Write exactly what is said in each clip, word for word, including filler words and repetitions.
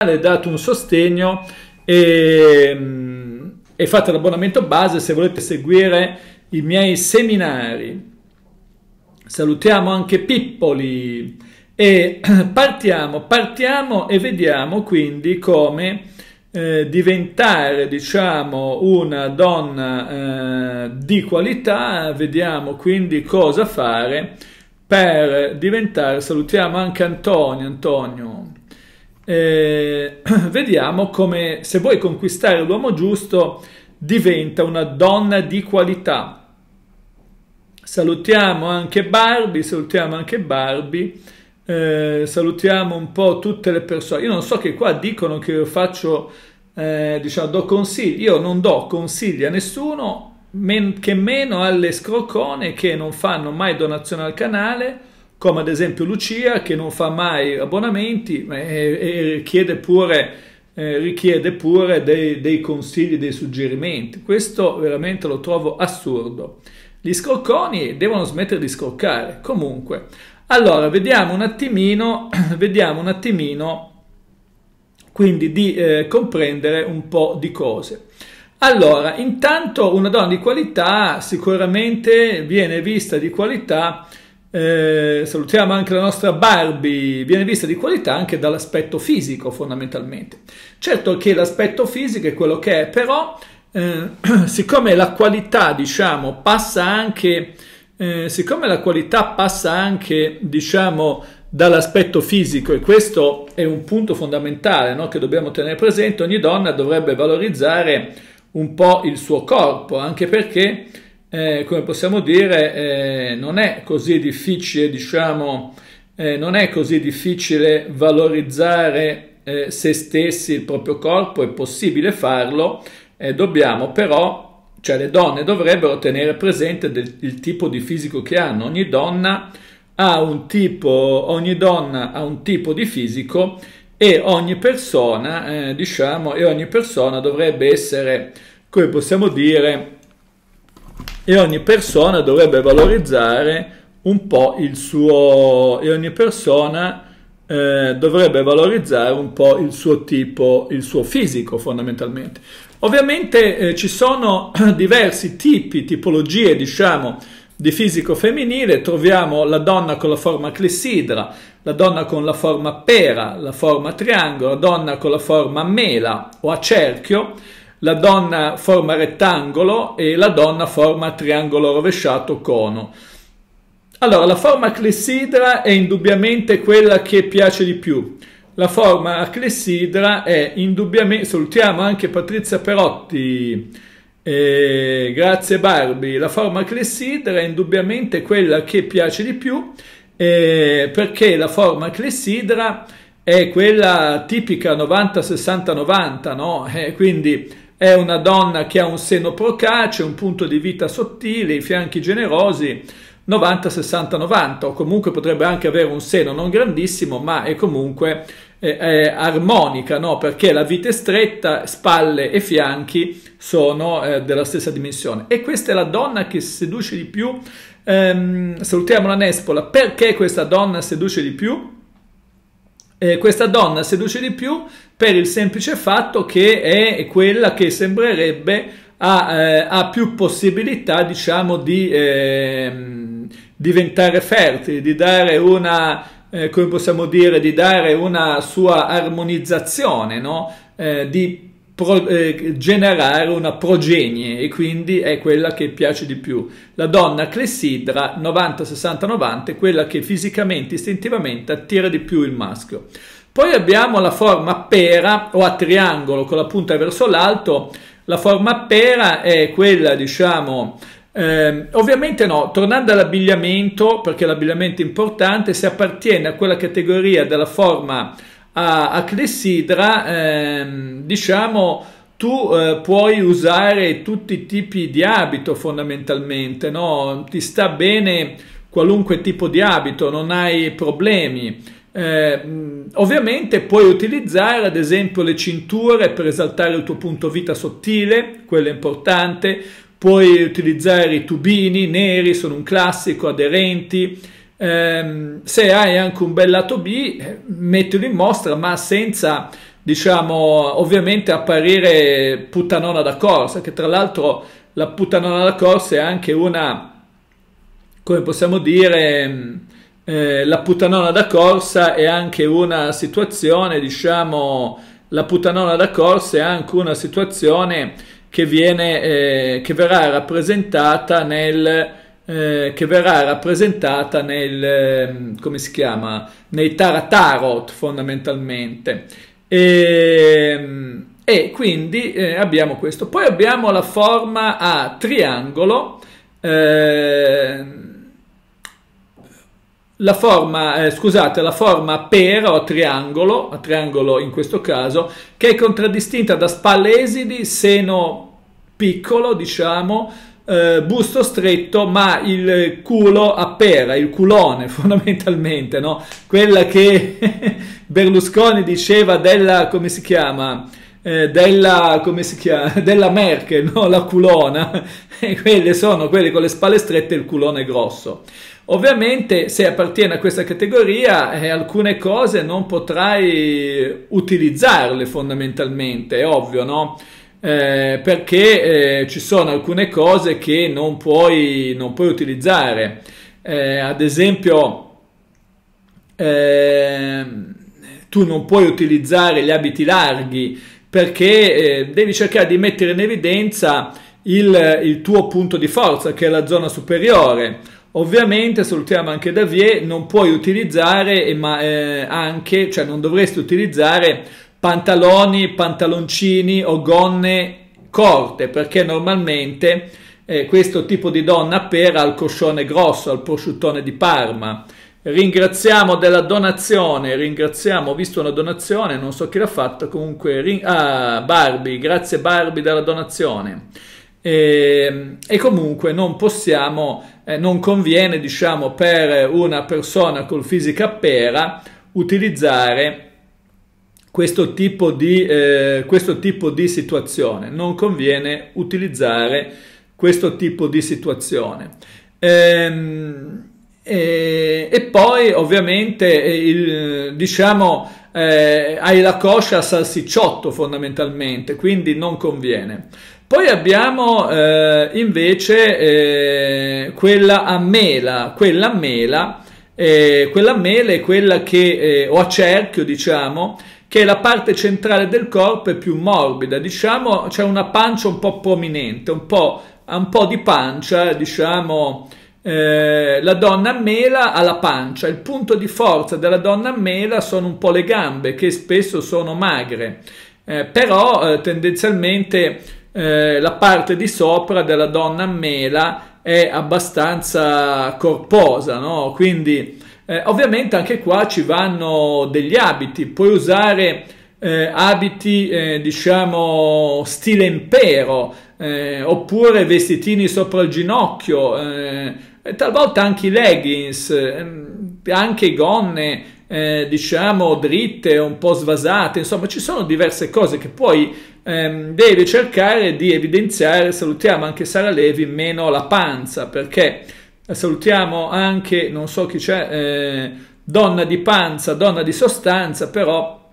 Date un sostegno e, e fate l'abbonamento base se volete seguire i miei seminari. Salutiamo anche Pippoli e partiamo, partiamo e vediamo quindi come eh, diventare, diciamo, una donna eh, di qualità. Vediamo quindi cosa fare per diventare. Salutiamo anche Antonio. Antonio. Eh, vediamo come, se vuoi conquistare l'uomo giusto, diventa una donna di qualità. Salutiamo anche Barbie, salutiamo anche Barbie, eh, salutiamo un po' tutte le persone. Io non so, che qua dicono che io faccio, eh, diciamo, do consigli. Io non do consigli a nessuno, men che meno alle scroccone che non fanno mai donazione al canale, come ad esempio Lucia, che non fa mai abbonamenti e, e richiede pure, eh, richiede pure dei, dei consigli, dei suggerimenti. Questo veramente lo trovo assurdo. Gli scrocconi devono smettere di scroccare. Comunque, allora vediamo un attimino, vediamo un attimino quindi di eh, comprendere un po' di cose. Allora, intanto una donna di qualità sicuramente viene vista di qualità. Eh, salutiamo anche la nostra Barbie, viene vista di qualità anche dall'aspetto fisico, fondamentalmente. Certo che l'aspetto fisico è quello che è, però eh, siccome la qualità, diciamo, passa anche eh, siccome la qualità passa anche, diciamo, dall'aspetto fisico, e questo è un punto fondamentale, no, che dobbiamo tenere presente. Ogni donna dovrebbe valorizzare un po' il suo corpo, anche perché Eh, come possiamo dire, eh, non è così difficile, diciamo, eh, non è così difficile valorizzare eh, se stessi, il proprio corpo. È possibile farlo, eh, dobbiamo però, cioè le donne dovrebbero tenere presente del, il tipo di fisico che hanno. Ogni donna ha un tipo, ogni donna ha un tipo di fisico, e ogni persona, eh, diciamo, e ogni persona dovrebbe essere, come possiamo dire, e ogni persona dovrebbe valorizzare un po' il suo, e ogni persona eh, dovrebbe valorizzare un po' il suo tipo, il suo fisico, fondamentalmente. Ovviamente eh, ci sono diversi tipi, tipologie, diciamo, di fisico femminile. Troviamo la donna con la forma clessidra, la donna con la forma pera, la forma triangolo, la donna con la forma mela o a cerchio, la donna forma rettangolo e la donna forma triangolo rovesciato cono. Allora, la forma clessidra è indubbiamente quella che piace di più. La forma clessidra è indubbiamente... Salutiamo anche Patrizia Perotti, eh, grazie Barbie. La forma clessidra è indubbiamente quella che piace di più, eh, perché la forma clessidra è quella tipica novanta sessanta novanta, no? Eh, quindi è una donna che ha un seno procace, un punto di vita sottile, i fianchi generosi, novanta sessanta novanta, o comunque potrebbe anche avere un seno non grandissimo, ma è comunque eh, è armonica, no? Perché la vita è stretta, spalle e fianchi sono eh, della stessa dimensione. E questa è la donna che seduce di più. Ehm, salutiamo la Nespola. Perché questa donna seduce di più? Eh, questa donna seduce di più per il semplice fatto che è quella che sembrerebbe ha, eh, ha più possibilità, diciamo, di eh, diventare fertile, di dare una, eh, come possiamo dire, di dare una sua armonizzazione, no? Eh, di pro, eh, generare una progenie, e quindi è quella che piace di più. La donna clessidra novanta sessanta novanta è quella che fisicamente, istintivamente attira di più il maschio. Poi abbiamo la forma pera o a triangolo con la punta verso l'alto. La forma pera è quella, diciamo, eh, ovviamente no, tornando all'abbigliamento, perché l'abbigliamento è importante, si appartiene a quella categoria della forma a, a clessidra, eh, diciamo, tu eh, puoi usare tutti i tipi di abito fondamentalmente, no? Ti sta bene qualunque tipo di abito, non hai problemi. Eh, ovviamente puoi utilizzare ad esempio le cinture per esaltare il tuo punto vita sottile, quello è importante. Puoi utilizzare i tubini neri, sono un classico, aderenti. Eh, se hai anche un bel lato B, mettilo in mostra, ma senza, diciamo, ovviamente apparire puttanona da corsa, che tra l'altro la puttanona da corsa è anche una, come possiamo dire, eh, la puttanona da corsa è anche una situazione, diciamo, la puttanona da corsa è anche una situazione che viene, eh, che verrà rappresentata nel, eh, che verrà rappresentata nel, eh, come si chiama, nei Taratarot fondamentalmente. E, e quindi eh, abbiamo questo. Poi abbiamo la forma a triangolo, eh, la forma, eh, scusate, la forma per o triangolo, a triangolo in questo caso, che è contraddistinta da spalle esili, seno piccolo, diciamo, eh, busto stretto, ma il culo a pera, il culone fondamentalmente, no? Quella che Berlusconi diceva della, come si chiama, eh, della, come si chiama, della Merkel, no? La culona, e quelle sono quelle con le spalle strette e il culone grosso. Ovviamente se appartiene a questa categoria eh, alcune cose non potrai utilizzarle fondamentalmente, è ovvio, no? Eh, perché eh, ci sono alcune cose che non puoi, non puoi utilizzare, eh, ad esempio eh, tu non puoi utilizzare gli abiti larghi perché eh, devi cercare di mettere in evidenza il, il tuo punto di forza, che è la zona superiore. Ovviamente, salutiamo anche Davier, non puoi utilizzare, ma eh, anche, cioè non dovresti utilizzare pantaloni, pantaloncini o gonne corte, perché normalmente eh, questo tipo di donna pera al coscione grosso, al prosciuttone di Parma. Ringraziamo della donazione, ringraziamo, ho visto una donazione, non so chi l'ha fatta, comunque, ah, Barbie, grazie Barbie della donazione. E, e comunque non possiamo, eh, non conviene, diciamo, per una persona col fisico a pera utilizzare questo tipo di, eh, questo tipo di situazione, non conviene utilizzare questo tipo di situazione. Ehm, e, e poi ovviamente il, diciamo eh, hai la coscia a salsicciotto fondamentalmente, quindi non conviene. Poi abbiamo eh, invece eh, quella a mela, quella a mela, eh, quella a mela è quella che, eh, o a cerchio diciamo, che è la parte centrale del corpo, è più morbida, diciamo, c'è una pancia un po' prominente, un po', un po' di pancia, diciamo, eh, la donna a mela ha la pancia, il punto di forza della donna a mela sono un po' le gambe, che spesso sono magre, eh, però eh, tendenzialmente... Eh, la parte di sopra della donna a mela è abbastanza corposa, no? Quindi eh, ovviamente anche qua ci vanno degli abiti, puoi usare eh, abiti eh, diciamo stile impero, eh, oppure vestitini sopra il ginocchio, eh, e talvolta anche i leggings, eh, anche gonne eh, diciamo dritte, un po' svasate, insomma ci sono diverse cose che puoi deve cercare di evidenziare. Salutiamo anche Sara Levi, meno la panza, perché salutiamo anche, non so chi c'è, eh, donna di panza, donna di sostanza, però.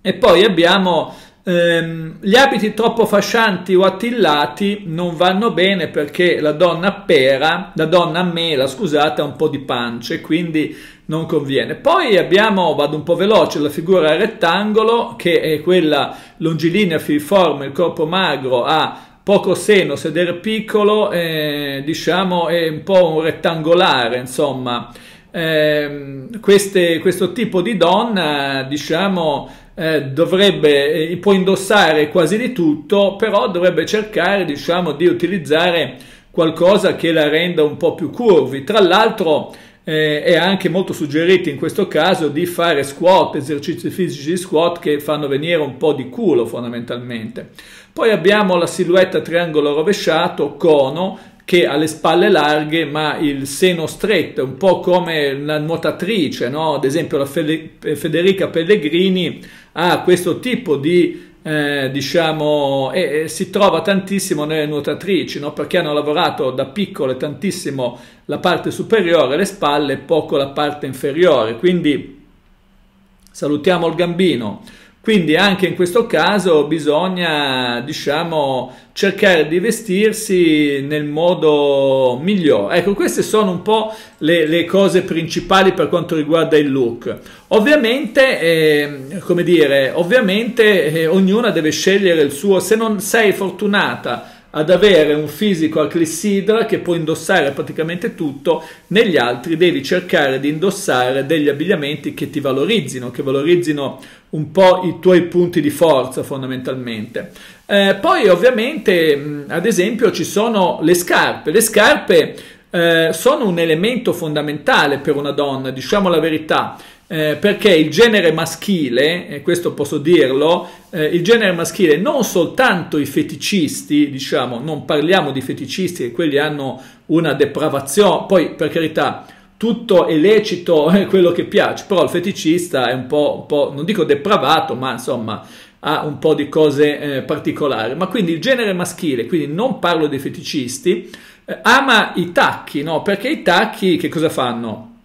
E poi abbiamo ehm, gli abiti troppo fascianti o attillati non vanno bene, perché la donna pera, la donna mela, scusate, ha un po' di pancia, quindi non conviene. Poi abbiamo, vado un po' veloce, la figura a rettangolo, che è quella longilinea, filiforme, il corpo magro, ha poco seno, sedere piccolo, eh, diciamo è un po' un rettangolare, insomma. Eh, queste, questo tipo di donna, diciamo, eh, dovrebbe, eh, può indossare quasi di tutto, però dovrebbe cercare, diciamo, di utilizzare qualcosa che la renda un po' più curvi. Tra l'altro, Eh, è anche molto suggerito in questo caso di fare squat, esercizi fisici di squat che fanno venire un po' di culo fondamentalmente. Poi abbiamo la silhouette triangolo rovesciato, cono, che ha le spalle larghe ma il seno stretto, un po' come la nuotatrice, no? Ad esempio la Federica Pellegrini ha questo tipo di, eh, diciamo, e, e si trova tantissimo nelle nuotatrici, no? Perché hanno lavorato da piccole tantissimo la parte superiore, le spalle, e poco la parte inferiore. Quindi salutiamo il gambino. Quindi anche in questo caso bisogna, diciamo, cercare di vestirsi nel modo migliore. Ecco, queste sono un po' le, le cose principali per quanto riguarda il look. Ovviamente, eh, come dire, ovviamente eh, ognuna deve scegliere il suo. Se non sei fortunata ad avere un fisico a clessidra che può indossare praticamente tutto, negli altri devi cercare di indossare degli abbigliamenti che ti valorizzino, che valorizzino un po' i tuoi punti di forza fondamentalmente. Eh, poi ovviamente, ad esempio, ci sono le scarpe. Le scarpe eh, sono un elemento fondamentale per una donna, diciamo la verità. Eh, perché il genere maschile, e questo posso dirlo, eh, il genere maschile, non soltanto i feticisti, diciamo, non parliamo di feticisti che quelli hanno una depravazione, poi per carità tutto è lecito, è quello che piace, però il feticista è un po', un po' non dico depravato, ma insomma ha un po' di cose eh, particolari, ma quindi il genere maschile, quindi non parlo dei feticisti, eh, ama i tacchi, no? Perché i tacchi che cosa fanno?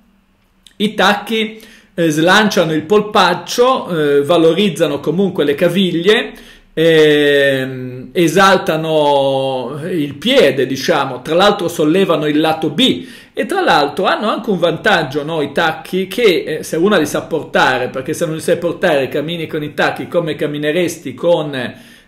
I tacchi slanciano il polpaccio, eh, valorizzano comunque le caviglie, eh, esaltano il piede, diciamo, tra l'altro sollevano il lato B e tra l'altro hanno anche un vantaggio, no, i tacchi, che eh, se una li sa portare, perché se non li sai portare cammini con i tacchi come cammineresti con,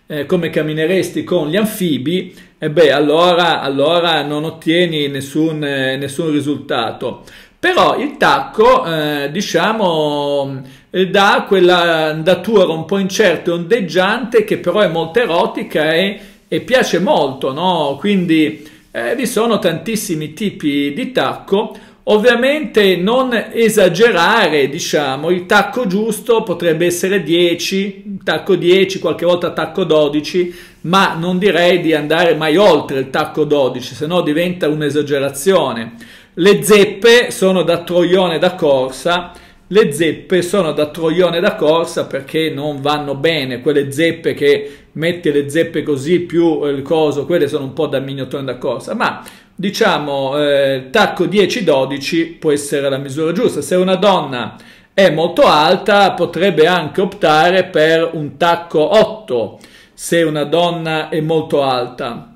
eh, come cammineresti con gli anfibi, e eh beh allora, allora non ottieni nessun, eh, nessun risultato. Però il tacco, eh, diciamo, dà quell'andatura un po' incerta e ondeggiante che però è molto erotica e, e piace molto, no? Quindi eh, vi sono tantissimi tipi di tacco. Ovviamente non esagerare, diciamo, il tacco giusto potrebbe essere dieci, tacco dieci, qualche volta tacco dodici, ma non direi di andare mai oltre il tacco dodici, se no diventa un'esagerazione. Le zeppe sono da troione da corsa, le zeppe sono da troione da corsa perché non vanno bene, quelle zeppe che metti le zeppe così più il coso, quelle sono un po' da mignottone da corsa, ma diciamo eh, tacco dieci dodici può essere la misura giusta. Se una donna è molto alta potrebbe anche optare per un tacco otto, se una donna è molto alta.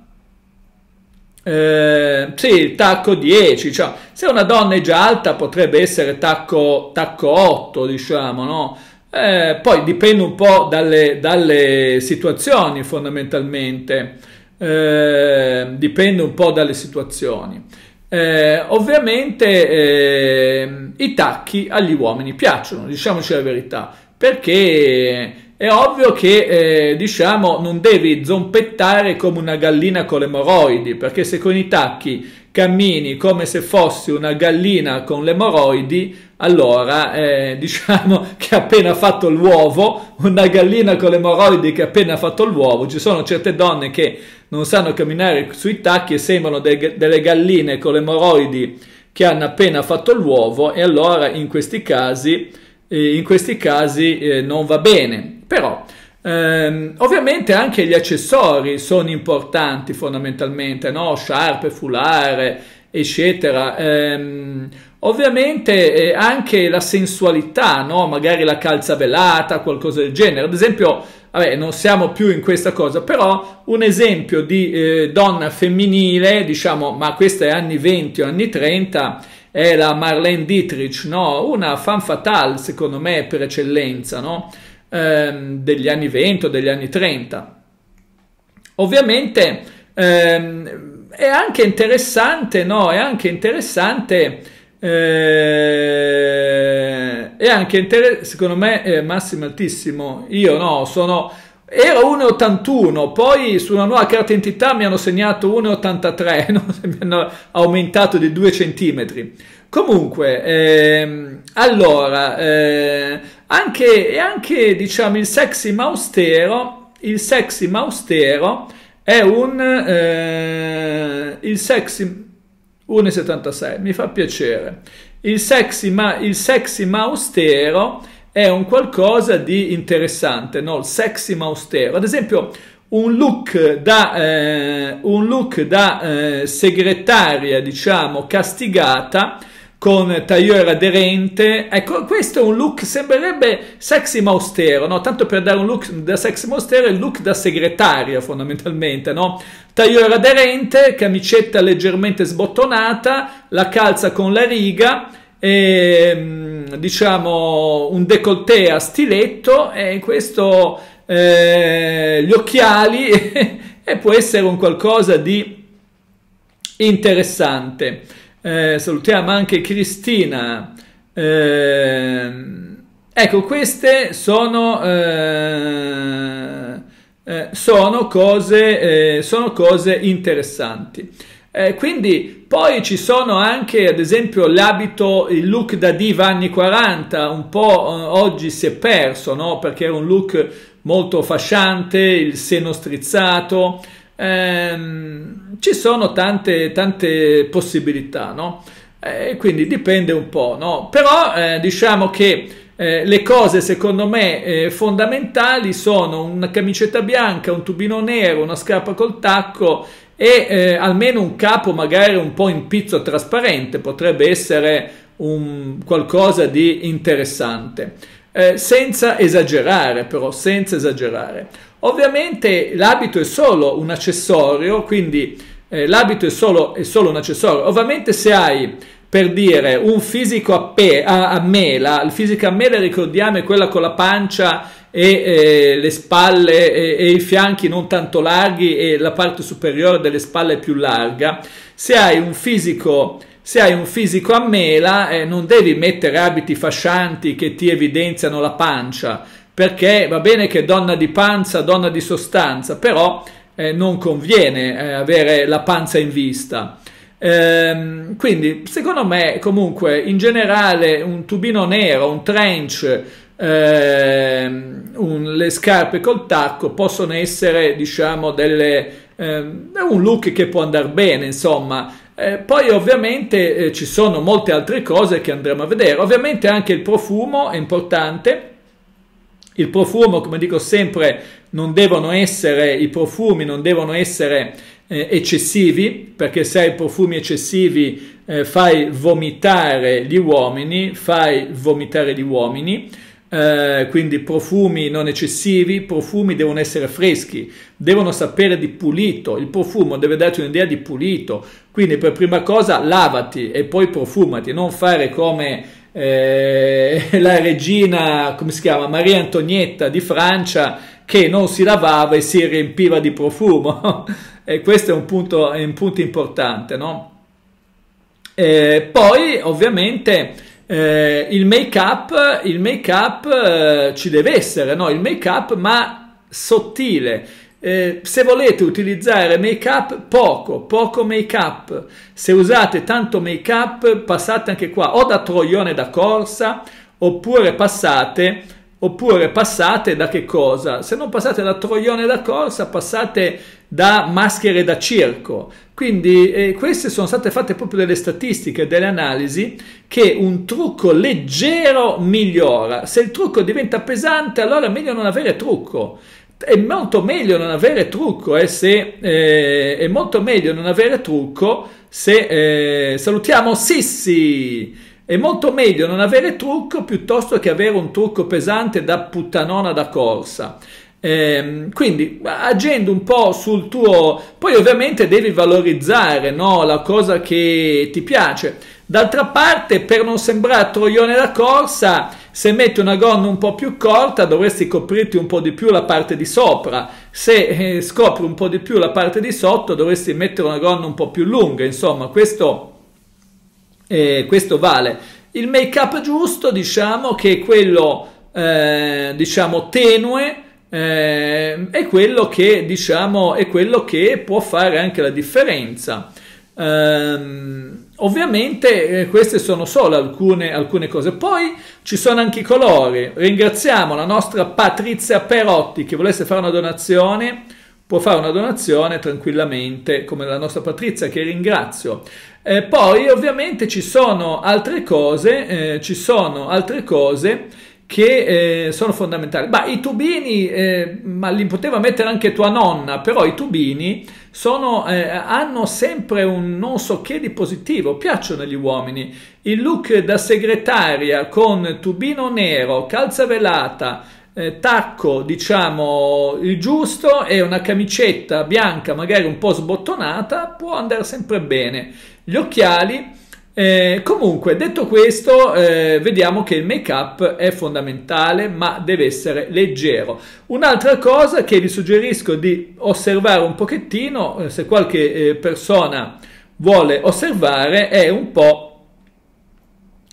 Eh, sì, il tacco dieci, cioè, se una donna è già alta potrebbe essere tacco, tacco otto, diciamo, no? Eh, poi dipende un po' dalle, dalle situazioni fondamentalmente, eh, dipende un po' dalle situazioni. Eh, ovviamente eh, i tacchi agli uomini piacciono, diciamoci la verità, perché è ovvio che eh, diciamo non devi zompettare come una gallina con le moroidi, perché se con i tacchi cammini come se fossi una gallina con le moroidi, allora eh, diciamo che ha appena fatto l'uovo, una gallina con le moroidi che ha appena fatto l'uovo. Ci sono certe donne che non sanno camminare sui tacchi e sembrano de- delle galline con le moroidi che hanno appena fatto l'uovo, e allora in questi casi, eh, in questi casi eh, non va bene. Però ehm, ovviamente anche gli accessori sono importanti fondamentalmente, no? Sciarpe, foulard, eccetera. Ehm, ovviamente eh, anche la sensualità, no? Magari la calza velata, qualcosa del genere. Ad esempio, vabbè, non siamo più in questa cosa, però un esempio di eh, donna femminile, diciamo, ma questa è anni venti o anni trenta, è la Marlene Dietrich, no? Una femme fatale secondo me per eccellenza, no? Degli anni venti o degli anni trenta. Ovviamente ehm, è anche interessante, no? È anche interessante, eh, è anche inter secondo me è massimo altissimo. Io no, sono ero uno e ottantuno, poi su una nuova carta identità mi hanno segnato uno e ottantatré, no? Mi hanno aumentato di due centimetri. Comunque, ehm, allora, eh, anche, e anche diciamo il sexy ma austero, il sexy ma austero è un, eh, il sexy, uno e settantasei, mi fa piacere, il sexy ma, il sexy ma austero è un qualcosa di interessante, no? Il sexy ma austero, ad esempio un look da, eh, un look da eh, segretaria, diciamo, castigata, con tagliere aderente. Ecco, questo è un look, sembrerebbe sexy ma austero, no? Tanto per dare un look da sexy ma austero, è il look da segretaria fondamentalmente, no? Tagliere aderente, camicetta leggermente sbottonata, la calza con la riga, e, diciamo, un décolleté a stiletto, e questo, eh, gli occhiali, e può essere un qualcosa di interessante. Eh, salutiamo anche Cristina. Eh, ecco, queste sono, eh, eh, sono, cose, eh, sono cose interessanti. Eh, quindi poi ci sono anche, ad esempio, l'abito, il look da diva anni quaranta, un po' oggi si è perso, no? Perché era un look molto fasciante, il seno strizzato. Ehm, ci sono tante, tante possibilità, no? Eh, quindi dipende un po', no? Però eh, diciamo che eh, le cose secondo me eh, fondamentali sono una camicetta bianca, un tubino nero, una scarpa col tacco, e eh, almeno un capo magari un po' in pizzo trasparente potrebbe essere un qualcosa di interessante, eh, senza esagerare, però senza esagerare. Ovviamente l'abito è solo un accessorio, quindi eh, l'abito è solo, è solo un accessorio. Ovviamente se hai, per dire, un fisico a, pe, a, a mela, il fisico a mela, ricordiamo, è quella con la pancia e eh, le spalle e, e i fianchi non tanto larghi e la parte superiore delle spalle più larga. Se hai un fisico, se hai un fisico a mela, eh, non devi mettere abiti fascianti che ti evidenziano la pancia, perché va bene che donna di panza, donna di sostanza, però eh, non conviene eh, avere la panza in vista. Ehm, quindi secondo me comunque in generale un tubino nero, un trench, Eh, un, le scarpe col tacco possono essere, diciamo, delle, eh, un look che può andare bene, insomma. Eh, poi ovviamente eh, ci sono molte altre cose che andremo a vedere. Ovviamente anche il profumo è importante. Il profumo, come dico sempre, non devono essere, i profumi non devono essere eh, eccessivi, perché se hai profumi eccessivi eh, fai vomitare gli uomini, fai vomitare gli uomini. Uh, quindi profumi non eccessivi, profumi devono essere freschi, devono sapere di pulito, il profumo deve darti un'idea di pulito, quindi per prima cosa lavati e poi profumati, non fare come eh, la regina, come si chiama, Maria Antonietta di Francia, che non si lavava e si riempiva di profumo e questo è un punto, è un punto importante, no? E poi ovviamente Eh, il make-up, il make-up eh, ci deve essere, no? Il make-up ma sottile. Eh, se volete utilizzare make-up, poco, poco make-up. Se usate tanto make-up, passate anche qua o da troione da corsa, oppure passate, oppure passate da che cosa? Se non passate da troione da corsa, passate da maschere da circo. Quindi eh, queste sono state fatte proprio delle statistiche, delle analisi, che un trucco leggero migliora. Se il trucco diventa pesante, allora è meglio non avere trucco. È molto meglio non avere trucco, eh, se, eh, è molto meglio non avere trucco se eh, salutiamo Sissi. È molto meglio non avere trucco piuttosto che avere un trucco pesante da puttanona da corsa. Ehm, quindi agendo un po' sul tuo, poi ovviamente devi valorizzare, no, la cosa che ti piace. D'altra parte, per non sembrare troione da corsa, se metti una gonna un po' più corta dovresti coprirti un po' di più la parte di sopra, se eh, scopri un po' di più la parte di sotto dovresti mettere una gonna un po' più lunga, insomma questo, eh, questo vale. Il make up giusto, diciamo che è quello eh, diciamo tenue, Eh, è quello che, diciamo, è quello che può fare anche la differenza. Eh, ovviamente eh, queste sono solo alcune, alcune cose. Poi ci sono anche i colori. Ringraziamo la nostra Patrizia Perotti, che volesse fare una donazione può fare una donazione tranquillamente, come la nostra Patrizia, che ringrazio. Eh, poi ovviamente ci sono altre cose, eh, ci sono altre cose che eh, sono fondamentali. Ma i tubini, eh, ma li poteva mettere anche tua nonna, però i tubini sono, eh, hanno sempre un non so che di positivo, piacciono agli uomini. Il look da segretaria con tubino nero, calza velata, eh, tacco diciamo il giusto e una camicetta bianca magari un po' sbottonata può andare sempre bene. Gli occhiali. Eh, comunque, detto questo, eh, vediamo che il make-up è fondamentale, ma deve essere leggero. Un'altra cosa che vi suggerisco di osservare un pochettino, eh, se qualche eh, persona vuole osservare, è un po',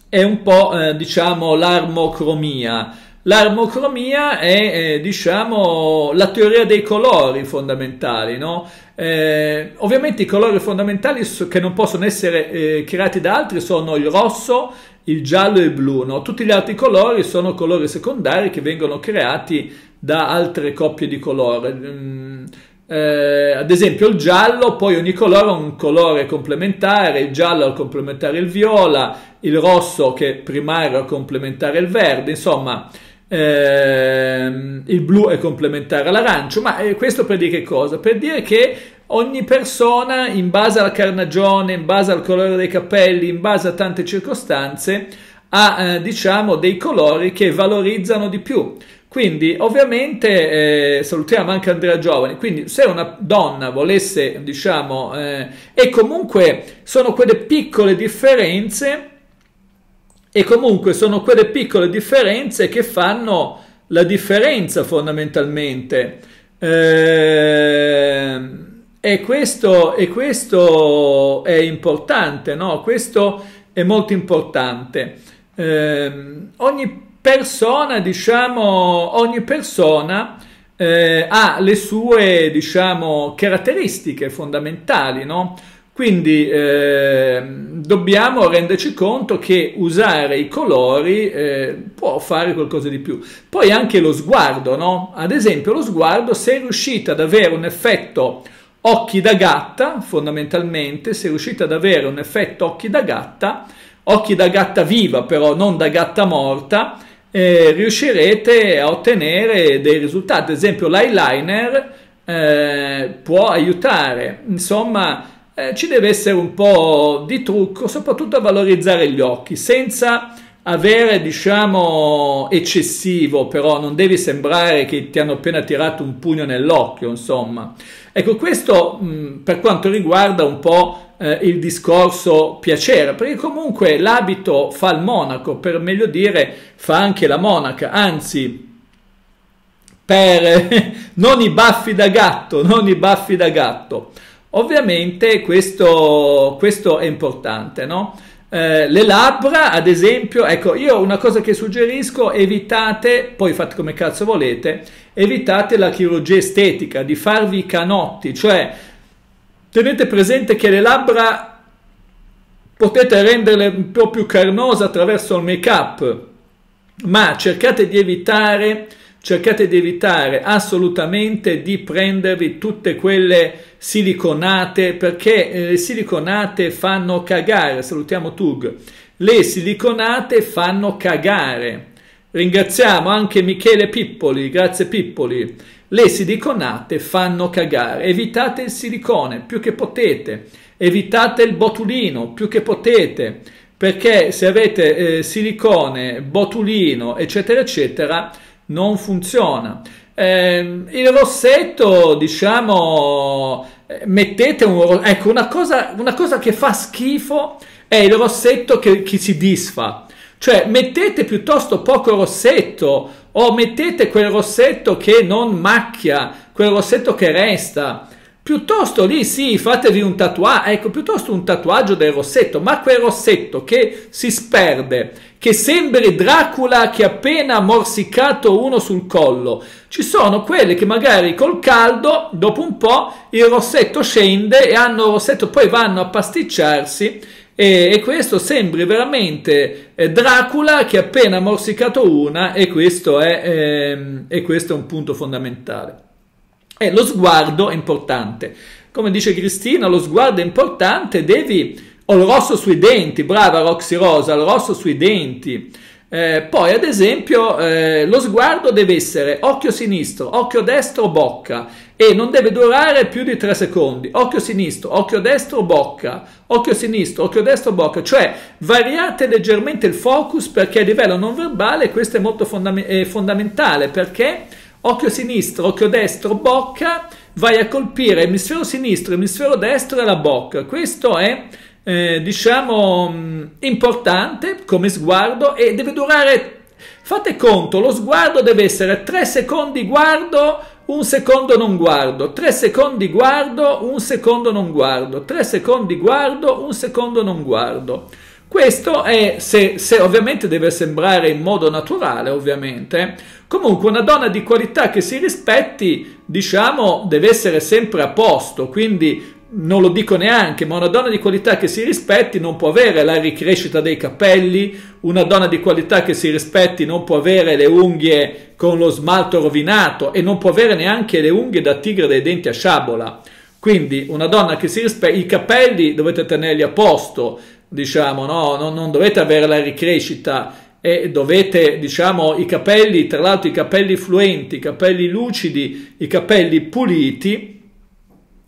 è un po' eh, diciamo l'armocromia. L'armocromia è eh, diciamo la teoria dei colori fondamentali, no? Eh, ovviamente i colori fondamentali che non possono essere eh, creati da altri sono il rosso, il giallo e il blu, no? Tutti gli altri colori sono colori secondari che vengono creati da altre coppie di colore. Mm. Eh, ad esempio il giallo, poi ogni colore ha un colore complementare, il giallo al complementare il viola, il rosso che è primario al complementare il verde, insomma ehm, il blu è complementare all'arancio. Ma eh, questo per dire che cosa? Per dire che ogni persona, in base alla carnagione, in base al colore dei capelli, in base a tante circostanze, ha eh, diciamo dei colori che valorizzano di più. Quindi ovviamente eh, salutiamo anche Andrea Giovani, quindi se una donna volesse, diciamo, eh, e comunque sono quelle piccole differenze, e comunque sono quelle piccole differenze che fanno la differenza fondamentalmente. Eh, e, questo, e questo è importante, no? Questo è molto importante. Eh, ogni persona, diciamo, ogni persona eh, ha le sue, diciamo, caratteristiche fondamentali, no? Quindi eh, dobbiamo renderci conto che usare i colori eh, può fare qualcosa di più. Poi anche lo sguardo, no? Ad esempio lo sguardo, se riuscite ad avere un effetto occhi da gatta, fondamentalmente, se riuscite ad avere un effetto occhi da gatta, occhi da gatta viva però, non da gatta morta, Eh, riuscirete a ottenere dei risultati. Ad esempio l'eyeliner eh, può aiutare, insomma eh, ci deve essere un po' di trucco, soprattutto a valorizzare gli occhi senza avere, diciamo, eccessivo, però non devi sembrare che ti hanno appena tirato un pugno nell'occhio, insomma. Ecco, questo mh, per quanto riguarda un po' Eh, il discorso piacere, perché comunque l'abito fa il monaco, per meglio dire fa anche la monaca, anzi per eh, non i baffi da gatto, non i baffi da gatto. Ovviamente questo, questo è importante, no? Eh, le labbra, ad esempio, ecco, io una cosa che suggerisco, evitate, poi fate come cazzo volete, evitate la chirurgia estetica, di farvi i canotti, cioè tenete presente che le labbra potete renderle un po' più carnose attraverso il make-up, ma cercate di evitare, cercate di evitare assolutamente di prendervi tutte quelle siliconate, perché le siliconate fanno cagare. Salutiamo Tug. Le siliconate fanno cagare. Ringraziamo anche Michele Pippoli, grazie Pippoli. Le siliconate fanno cagare, evitate il silicone più che potete, evitate il botulino più che potete, perché se avete eh, silicone, botulino, eccetera, eccetera, non funziona. Eh, il rossetto, diciamo, mettete un... Ecco, una cosa, una cosa che fa schifo è il rossetto che, che si disfa. Cioè mettete piuttosto poco rossetto, o mettete quel rossetto che non macchia, quel rossetto che resta. Piuttosto lì sì, fatevi un tatuaggio, ecco, piuttosto un tatuaggio del rossetto, ma quel rossetto che si sperde, che sembri Dracula che ha appena morsicato uno sul collo. Ci sono quelle che magari col caldo, dopo un po', il rossetto scende e hanno il rossetto, poi vanno a pasticciarsi, E, e questo sembri veramente eh, Dracula che ha appena morsicato una, e questo è, eh, e questo è un punto fondamentale. E lo sguardo è importante, come dice Cristina, lo sguardo è importante, devi, o il rosso sui denti, brava Roxy Rosa, il rosso sui denti, Eh, poi ad esempio eh, lo sguardo deve essere occhio sinistro, occhio destro, bocca, e non deve durare più di tre secondi. Occhio sinistro, occhio destro, bocca, occhio sinistro, occhio destro, bocca, cioè variate leggermente il focus, perché a livello non verbale questo è molto fondam- è fondamentale, perché occhio sinistro, occhio destro, bocca, vai a colpire emisfero sinistro, emisfero destro e la bocca. Questo è Eh, diciamo importante come sguardo, e deve durare, fate conto, lo sguardo deve essere tre secondi guardo, un secondo non guardo, tre secondi guardo, un secondo non guardo, tre secondi guardo, un secondo non guardo. Questo è, se, se ovviamente deve sembrare in modo naturale, ovviamente. Comunque una donna di qualità che si rispetti, diciamo, deve essere sempre a posto, quindi non lo dico neanche, ma una donna di qualità che si rispetti non può avere la ricrescita dei capelli, una donna di qualità che si rispetti non può avere le unghie con lo smalto rovinato, e non può avere neanche le unghie da tigre dai denti a sciabola. Quindi una donna che si rispetti, i capelli dovete tenerli a posto, diciamo, no? non, non dovete avere la ricrescita, e dovete, diciamo, i capelli, tra l'altro i capelli fluenti, i capelli lucidi, i capelli puliti,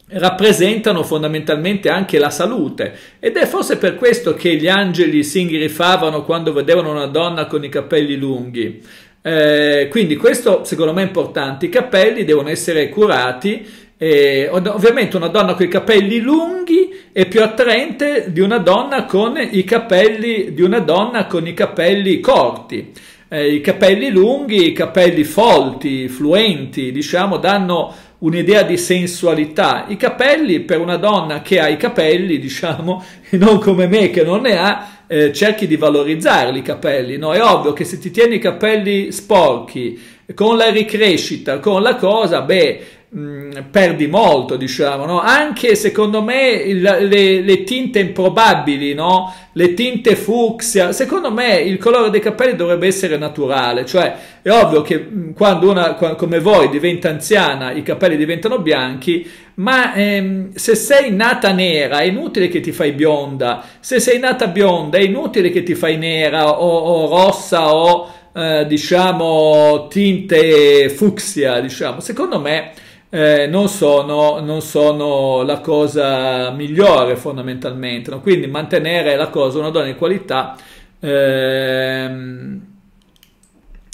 rappresentano fondamentalmente anche la salute, ed è forse per questo che gli angeli si ingrifavano quando vedevano una donna con i capelli lunghi. Eh, quindi questo secondo me è importante, i capelli devono essere curati, e ovviamente una donna con i capelli lunghi è più attraente di una donna con i capelli, di una donna con i capelli corti. Eh, i capelli lunghi, i capelli folti, fluenti, diciamo, danno un'idea di sensualità. I capelli, per una donna che ha i capelli, diciamo, e non come me che non ne ha, eh, cerchi di valorizzarli i capelli, no? È ovvio che se ti tieni i capelli sporchi, con la ricrescita, con la cosa, beh, mh, perdi molto, diciamo, no? Anche secondo me il, le, le tinte improbabili, no? Le tinte fucsia, secondo me il colore dei capelli dovrebbe essere naturale, cioè è ovvio che mh, quando una quando, come voi diventa anziana i capelli diventano bianchi, ma ehm, se sei nata nera è inutile che ti fai bionda, se sei nata bionda è inutile che ti fai nera o, o rossa o eh, diciamo tinte fucsia, diciamo, secondo me Eh, non sono, non sono la cosa migliore fondamentalmente, no? Quindi mantenere la cosa, una donna di qualità, ehm,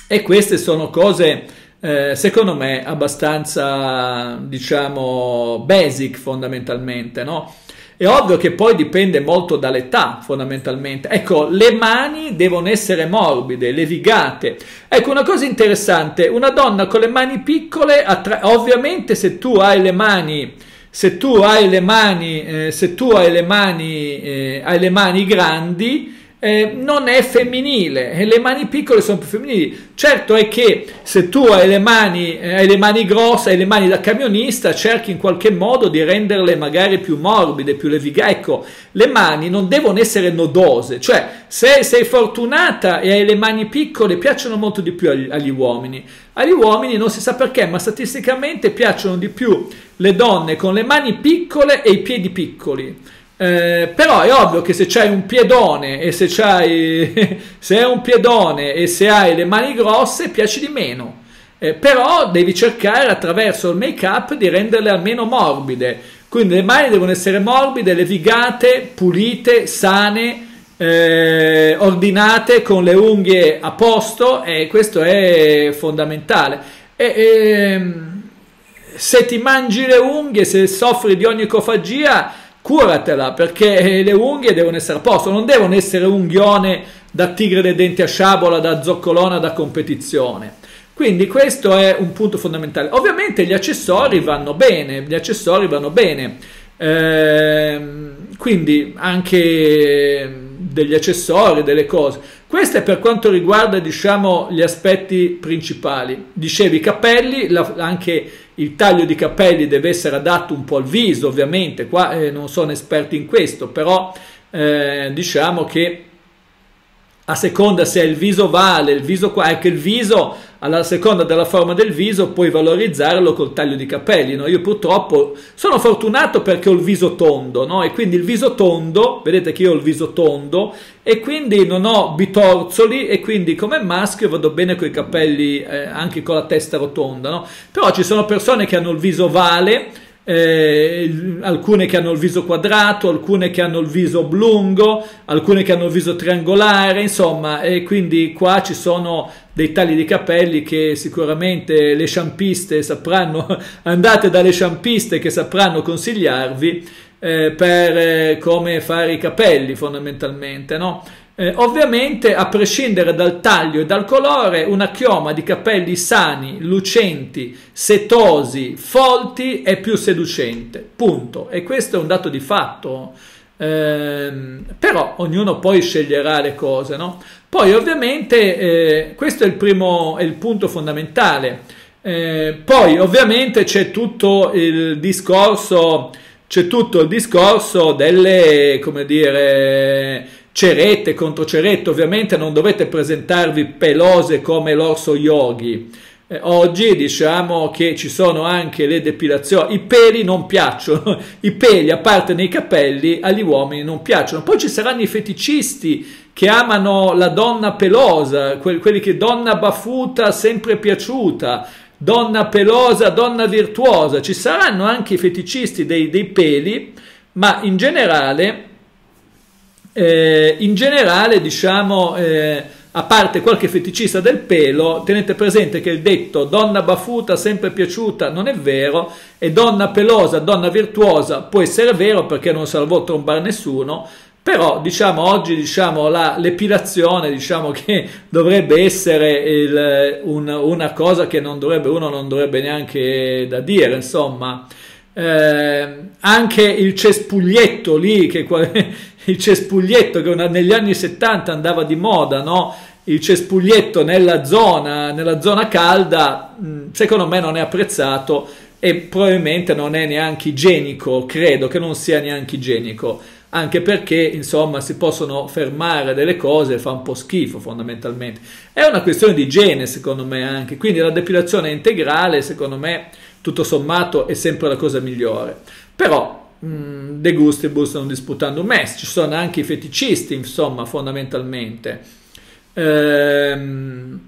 e queste sono cose eh, secondo me abbastanza, diciamo, basic fondamentalmente, no? È ovvio che poi dipende molto dall'età fondamentalmente. Ecco, le mani devono essere morbide, levigate. Ecco, una cosa interessante, una donna con le mani piccole, ovviamente se tu hai le mani, se tu hai le mani, eh, se tu hai le mani, eh, hai le mani grandi, Eh, non è femminile, e le mani piccole sono più femminili. Certo è che se tu hai le mani, eh, hai le mani grosse, hai le mani da camionista, cerchi in qualche modo di renderle magari più morbide, più levigate. Ecco, le mani non devono essere nodose, cioè se sei fortunata e hai le mani piccole piacciono molto di più agli, agli uomini. Agli uomini non si sa perché, ma statisticamente piacciono di più le donne con le mani piccole e i piedi piccoli. Eh, però è ovvio che se c'hai un piedone e se c'hai se hai un piedone e se hai le mani grosse piaci di meno, eh, però devi cercare attraverso il make up di renderle almeno morbide, quindi le mani devono essere morbide, levigate, pulite, sane, eh, ordinate, con le unghie a posto, e eh, questo è fondamentale. E, eh, se ti mangi le unghie, se soffri di ogni cofagia, curatela, perché le unghie devono essere a posto, non devono essere unghione da tigre dei denti a sciabola, da zoccolona, da competizione. Quindi questo è un punto fondamentale. Ovviamente gli accessori vanno bene, gli accessori vanno bene, ehm, quindi anche degli accessori, delle cose. Questo è per quanto riguarda, diciamo, gli aspetti principali. Dicevi i capelli, la, anche il taglio di capelli deve essere adatto un po' al viso, ovviamente, qua eh, non sono esperto in questo, però eh, diciamo che a seconda se è il viso ovale, il viso qua, è che il viso, alla seconda della forma del viso, puoi valorizzarlo col taglio di capelli, no? Io purtroppo sono fortunato perché ho il viso tondo, no? E quindi il viso tondo, vedete che io ho il viso tondo, e quindi non ho bitorzoli, e quindi come maschio vado bene con i capelli, eh, anche con la testa rotonda, no? Però ci sono persone che hanno il viso ovale, Eh, alcune che hanno il viso quadrato, alcune che hanno il viso oblungo, alcune che hanno il viso triangolare, insomma, e quindi qua ci sono dei tagli di capelli che sicuramente le sciampiste sapranno, andate dalle sciampiste che sapranno consigliarvi eh, per eh, come fare i capelli fondamentalmente, no? Eh, ovviamente, a prescindere dal taglio e dal colore, una chioma di capelli sani, lucenti, setosi, folti è più seducente, punto. E questo è un dato di fatto, ehm, però ognuno poi sceglierà le cose, no? Poi ovviamente eh, questo è il primo, è il punto fondamentale, eh, poi ovviamente c'è tutto il discorso, c'è tutto il discorso delle, come dire, cerette, contro cerette. Ovviamente non dovete presentarvi pelose come l'orso yogi. Eh, oggi diciamo che ci sono anche le depilazioni, i peli non piacciono, i peli a parte nei capelli agli uomini non piacciono. Poi ci saranno i feticisti che amano la donna pelosa, que quelli che donna baffuta sempre piaciuta, donna pelosa, donna virtuosa, ci saranno anche i feticisti dei, dei peli, ma in generale... Eh, in generale diciamo eh, a parte qualche feticista del pelo, tenete presente che il detto donna baffuta sempre piaciuta non è vero, e donna pelosa, donna virtuosa può essere vero perché non salvò trombare nessuno, però diciamo oggi diciamo l'epilazione diciamo che dovrebbe essere il, un, una cosa che non dovrebbe, uno non dovrebbe neanche da dire, insomma. Eh, anche il cespuglietto lì, che il cespuglietto che una, negli anni settanta andava di moda, no? Il cespuglietto nella zona, nella zona calda, secondo me non è apprezzato e probabilmente non è neanche igienico, credo che non sia neanche igienico, anche perché insomma si possono fermare delle cose e fa un po' schifo fondamentalmente. È una questione di igiene secondo me anche, quindi la depilazione integrale secondo me tutto sommato è sempre la cosa migliore, però mh, de gustibus non disputandum est, ci sono anche i feticisti, insomma, fondamentalmente. Ehm,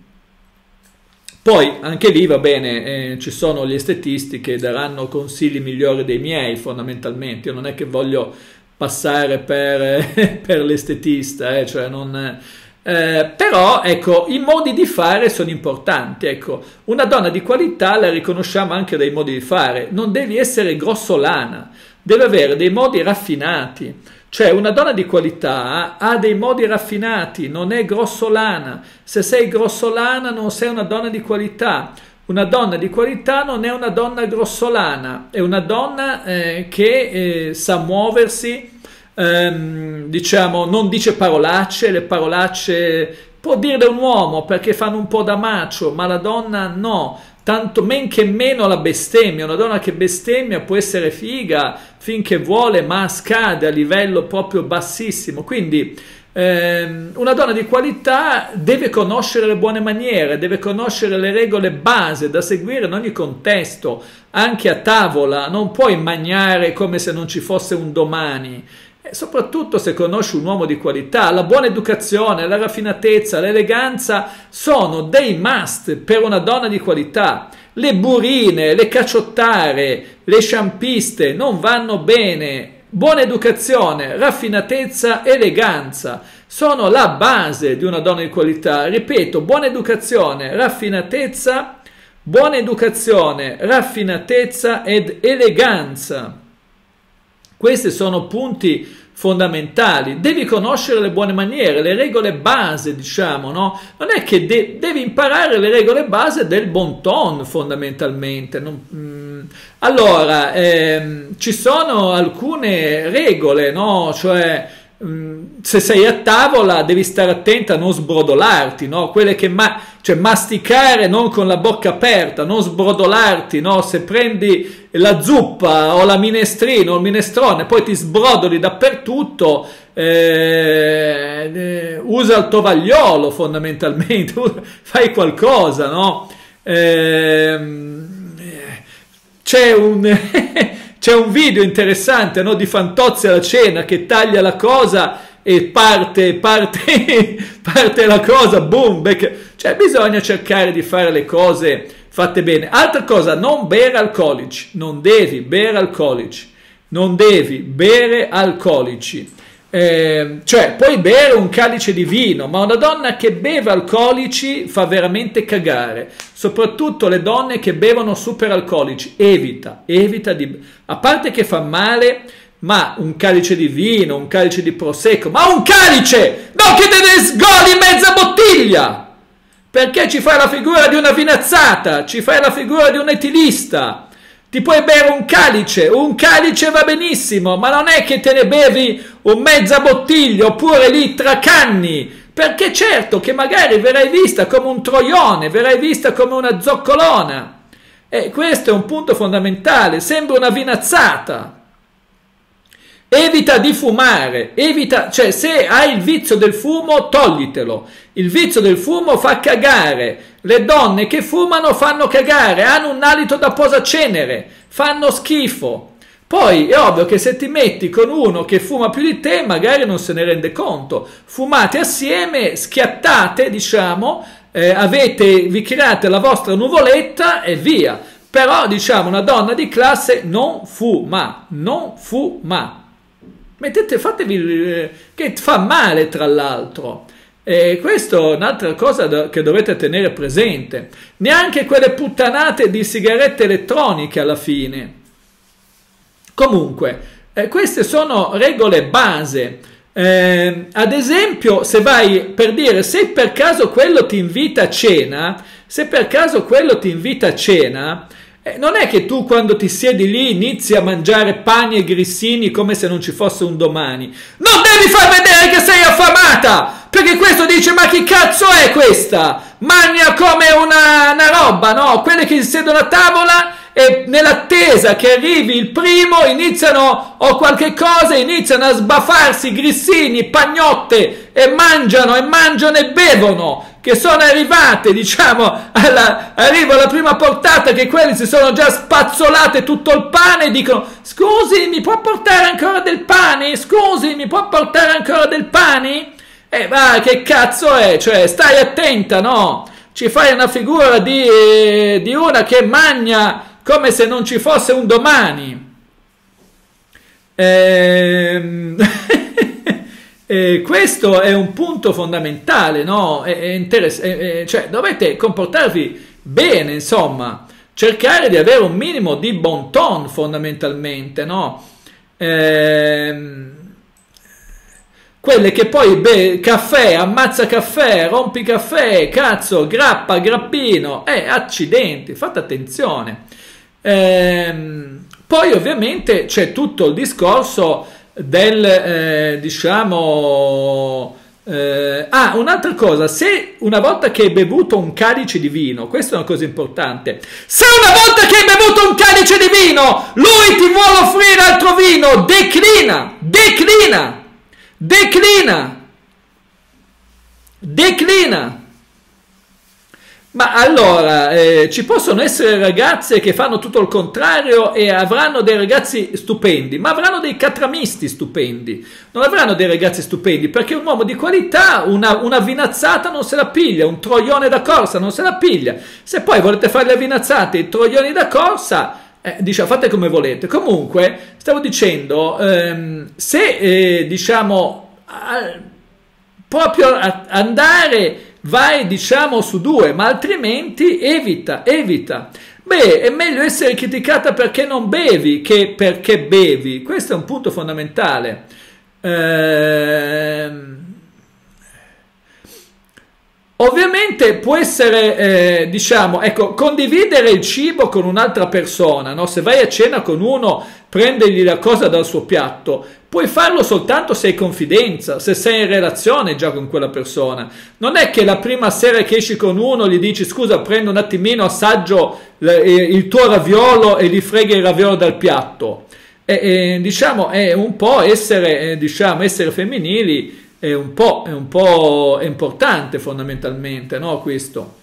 poi anche lì va bene, eh, ci sono gli estetisti che daranno consigli migliori dei miei, fondamentalmente. Io non è che voglio passare per, eh, per l'estetista, eh, cioè non... Eh, però ecco, i modi di fare sono importanti, ecco, una donna di qualità la riconosciamo anche dai modi di fare, non devi essere grossolana, deve avere dei modi raffinati, cioè una donna di qualità ha dei modi raffinati, non è grossolana, se sei grossolana non sei una donna di qualità, una donna di qualità non è una donna grossolana, è una donna eh, che eh, sa muoversi, Um, diciamo non dice parolacce, le parolacce può dirle un uomo perché fanno un po' da macio, ma la donna no, tanto men che meno la bestemmia. Una donna che bestemmia può essere figa finché vuole, ma scade a livello proprio bassissimo, quindi um, una donna di qualità deve conoscere le buone maniere, deve conoscere le regole base da seguire in ogni contesto, anche a tavola non puoi mangiare come se non ci fosse un domani. E soprattutto se conosci un uomo di qualità, la buona educazione, la raffinatezza, l'eleganza sono dei must per una donna di qualità. Le burine, le caciottare, le sciampiste non vanno bene. Buona educazione, raffinatezza, eleganza sono la base di una donna di qualità. Ripeto, buona educazione, raffinatezza, buona educazione, raffinatezza ed eleganza. Questi sono punti fondamentali. Devi conoscere le buone maniere, le regole base, diciamo, no? Non è che de devi imparare le regole base del bon ton, fondamentalmente. Non, mm, allora, ehm, ci sono alcune regole, no? Cioè, se sei a tavola devi stare attenta a non sbrodolarti, no? Quelle che ma cioè masticare non con la bocca aperta, non sbrodolarti, no? Se prendi la zuppa o la minestrina o il minestrone, poi ti sbrodoli dappertutto, eh, usa il tovagliolo fondamentalmente, fai qualcosa, no? Eh, c'è un... C'è un video interessante, no, di Fantozzi alla cena che taglia la cosa e parte, parte, parte la cosa, boom, back. Cioè bisogna cercare di fare le cose fatte bene. Altra cosa, non bere alcolici, non devi bere alcolici, non devi bere alcolici. Eh, cioè puoi bere un calice di vino, ma una donna che beve alcolici fa veramente cagare, soprattutto le donne che bevono super alcolici. Evita, evita di, a parte che fa male, ma un calice di vino, un calice di prosecco, ma un calice, non che te ne sgoli mezza bottiglia, perché ci fai la figura di una vinazzata, ci fai la figura di un etilista. Ti puoi bere un calice, un calice va benissimo, ma non è che te ne bevi un mezza bottiglia oppure lì tracanni, perché certo che magari verrai vista come un troione, verrai vista come una zoccolona. E questo è un punto fondamentale, sembra una vinazzata. Evita di fumare, evita, cioè se hai il vizio del fumo toglitelo, il vizio del fumo fa cagare, le donne che fumano fanno cagare, hanno un alito da posacenere, fanno schifo. Poi è ovvio che se ti metti con uno che fuma più di te magari non se ne rende conto, fumate assieme, schiattate diciamo, eh, avete, vi create la vostra nuvoletta e via, però diciamo una donna di classe non fuma, non fuma. Mettete, fatevi, eh, che fa male tra l'altro, e questa è un'altra cosa da, che dovete tenere presente. Neanche quelle puttanate di sigarette elettroniche alla fine. Comunque, eh, queste sono regole base. Eh, ad esempio, se vai, per dire, se per caso quello ti invita a cena, se per caso quello ti invita a cena, non è che tu quando ti siedi lì inizi a mangiare pani e grissini come se non ci fosse un domani. Non devi far vedere che sei affamata, perché questo dice ma chi cazzo è questa? Magna come una, una roba, no? Quelle che si siedono a tavola e nell'attesa che arrivi il primo iniziano o qualche cosa, iniziano a sbaffarsi grissini, pagnotte e mangiano e mangiano e bevono. Che sono arrivate, diciamo, alla, arrivo alla prima portata che quelli si sono già spazzolate tutto il pane e dicono scusi, mi può portare ancora del pane? Scusi, mi può portare ancora del pane? Eh, ma che cazzo è? Cioè, stai attenta, no? Ci fai una figura di, eh, di una che magna come se non ci fosse un domani. Ehm... Eh, questo è un punto fondamentale, no? È, è interess- è, è, cioè, dovete comportarvi bene, insomma, cercare di avere un minimo di bon ton fondamentalmente, no? Eh, quelle che poi, beh, caffè, ammazza caffè, rompi caffè, cazzo, grappa, grappino, eh, accidenti, fate attenzione. Eh, poi ovviamente c'è tutto il discorso del eh, diciamo eh, ah un'altra cosa, se una volta che hai bevuto un calice di vino, questa è una cosa importante, se una volta che hai bevuto un calice di vino lui ti vuole offrire altro vino, declina, declina, declina, declina. Ma allora, eh, ci possono essere ragazze che fanno tutto il contrario e avranno dei ragazzi stupendi, ma avranno dei catramisti stupendi, non avranno dei ragazzi stupendi, perché un uomo di qualità, una, una vinazzata non se la piglia, un troione da corsa non se la piglia. Se poi volete fare le vinazzate, i troioni da corsa, eh, diciamo, fate come volete. Comunque, stavo dicendo, ehm, se eh, diciamo, a, proprio a, andare... vai diciamo su due, ma altrimenti evita, evita. Beh, è meglio essere criticata perché non bevi che perché bevi, questo è un punto fondamentale. Ehm... Ovviamente può essere, eh, diciamo, ecco, condividere il cibo con un'altra persona, no? Se vai a cena con uno, prendergli la cosa dal suo piatto, puoi farlo soltanto se hai confidenza, se sei in relazione già con quella persona. Non è che la prima sera che esci con uno gli dici scusa, prendo un attimino, assaggio il tuo raviolo e gli freghi il raviolo dal piatto. E, e, diciamo, è un po' essere, eh, diciamo, essere femminili. È un po', è un po' importante fondamentalmente, no, questo.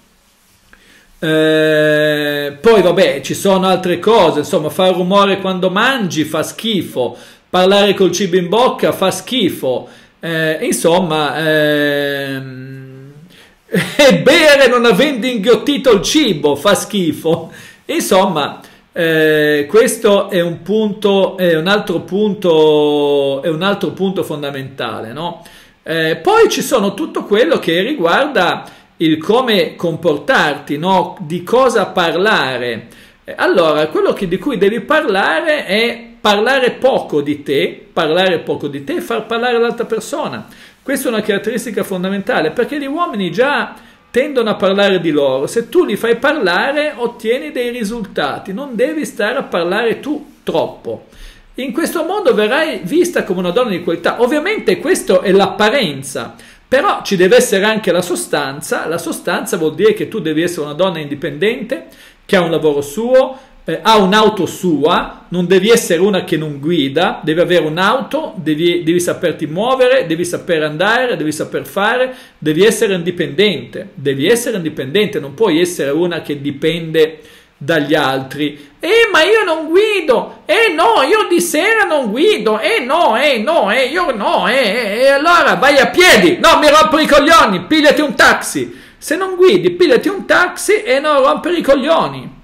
Eh, poi vabbè, ci sono altre cose, insomma, far rumore quando mangi fa schifo, parlare col cibo in bocca fa schifo, eh, insomma, ehm, e bere non avendo inghiottito il cibo fa schifo, insomma. Eh, questo è un punto, è un altro punto, è un altro punto fondamentale, no? Eh, poi ci sono tutto quello che riguarda il come comportarti, no? Di cosa parlare. Eh, allora, quello che, di cui devi parlare è parlare poco di te, parlare poco di te e far parlare l'altra persona. Questa è una caratteristica fondamentale, perché gli uomini già tendono a parlare di loro. Se tu li fai parlare ottieni dei risultati, non devi stare a parlare tu troppo. In questo modo verrai vista come una donna di qualità. Ovviamente questa è l'apparenza, però ci deve essere anche la sostanza. La sostanza vuol dire che tu devi essere una donna indipendente, che ha un lavoro suo, eh, ha un'auto sua, non devi essere una che non guida, devi avere un'auto, devi, devi saperti muovere, devi saper andare, devi saper fare, devi essere indipendente, devi essere indipendente, non puoi essere una che dipende dagli altri. Eh, ma io non guido, eh no, io di sera non guido, eh no, eh no, eh io no, eh, eh, eh allora vai a piedi, no, mi rompo i coglioni, pigliati un taxi. Se non guidi, pigliati un taxi e non rompere i coglioni.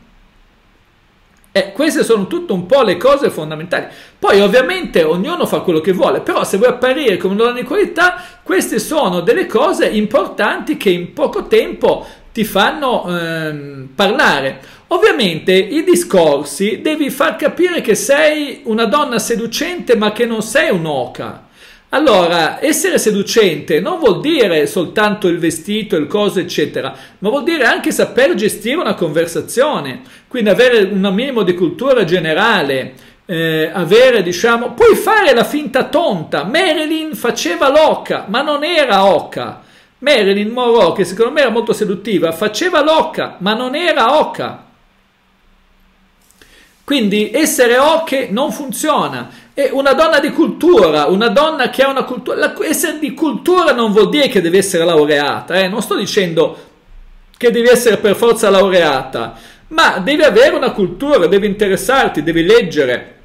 Eh, queste sono tutte un po' le cose fondamentali. Poi ovviamente ognuno fa quello che vuole, però se vuoi apparire come una donna di qualità, queste sono delle cose importanti che in poco tempo ti fanno ehm, parlare. Ovviamente i discorsi devi far capire che sei una donna seducente, ma che non sei un'oca. Allora, essere seducente non vuol dire soltanto il vestito, il coso, eccetera, ma vuol dire anche saper gestire una conversazione, quindi avere un minimo di cultura generale, eh, avere, diciamo, puoi fare la finta tonta. Marilyn faceva l'oca, ma non era oca. Marilyn Monroe, che secondo me era molto seduttiva, faceva l'oca, ma non era oca. Quindi essere oche non funziona. E una donna di cultura, una donna che ha una cultura, la, essere di cultura non vuol dire che deve essere laureata, eh? Non sto dicendo che devi essere per forza laureata, ma devi avere una cultura, devi interessarti, devi leggere,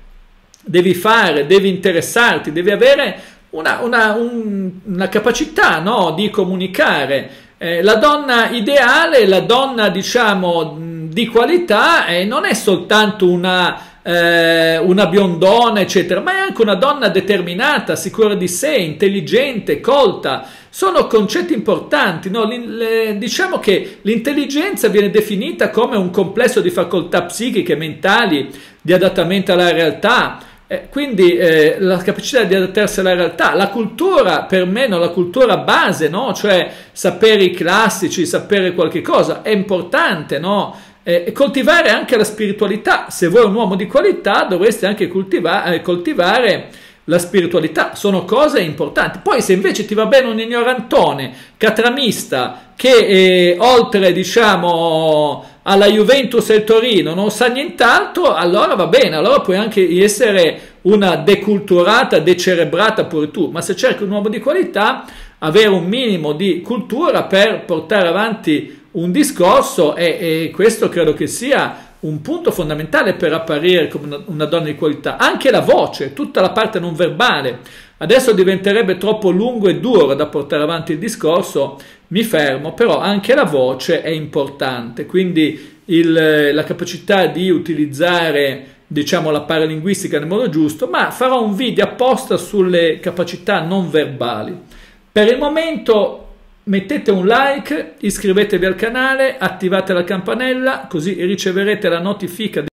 devi fare, devi interessarti, devi avere una, una, un, una capacità, no? Di comunicare. Eh, la donna ideale, la donna, diciamo, di qualità, eh, non è soltanto una, eh, una biondona, eccetera, ma è anche una donna determinata, sicura di sé, intelligente, colta. Sono concetti importanti, no? Le, diciamo che l'intelligenza viene definita come un complesso di facoltà psichiche, mentali, di adattamento alla realtà, eh, quindi eh, la capacità di adattarsi alla realtà. La cultura, per me, no? La cultura base, no? Cioè sapere i classici, sapere qualche cosa, è importante, no? Eh, coltivare anche la spiritualità. Se vuoi un uomo di qualità dovresti anche coltivare, eh, coltivare la spiritualità. Sono cose importanti. Poi se invece ti va bene un ignorantone catramista che eh, oltre, diciamo, alla Juventus e al Torino non sa nient'altro, allora va bene, allora puoi anche essere una deculturata, decerebrata pure tu. Ma se cerchi un uomo di qualità, avere un minimo di cultura per portare avanti un discorso, e, e questo credo che sia un punto fondamentale per apparire come una, una donna di qualità. Anche la voce, tutta la parte non verbale. Adesso diventerebbe troppo lungo e duro da portare avanti il discorso, mi fermo, però anche la voce è importante, quindi il, la capacità di utilizzare, diciamo, la paralinguistica nel modo giusto. Ma farò un video apposta sulle capacità non verbali. Per il momento mettete un like, iscrivetevi al canale, attivate la campanella, così riceverete la notifica di